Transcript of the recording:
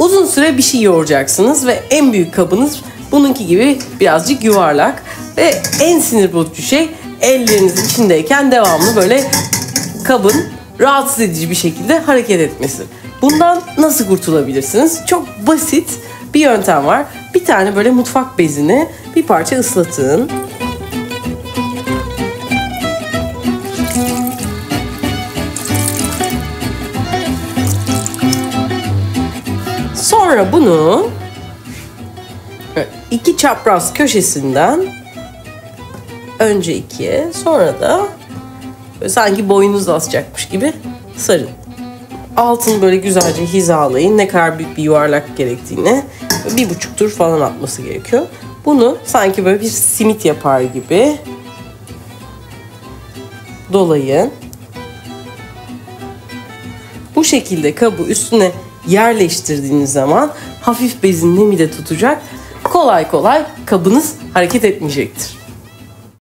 Uzun süre bir şey yoğuracaksınız ve en büyük kabınız bununki gibi birazcık yuvarlak. Ve en sinir bozucu şey ellerinizin içindeyken devamlı böyle kabın rahatsız edici bir şekilde hareket etmesi. Bundan nasıl kurtulabilirsiniz? Çok basit bir yöntem var. Bir tane böyle mutfak bezini bir parça ıslatın. Sonra bunu iki çapraz köşesinden önce ikiye, sonra da sanki boynunuz asacakmış gibi sarın. Altını böyle güzelce hizalayın. Ne kadar büyük bir yuvarlak gerektiğini, 1,5 tur falan atması gerekiyor. Bunu sanki böyle bir simit yapar gibi dolayın. Bu şekilde kabı üstüne yerleştirdiğiniz zaman hafif bezin nemi de tutacak. Kolay kolay kabınız hareket etmeyecektir.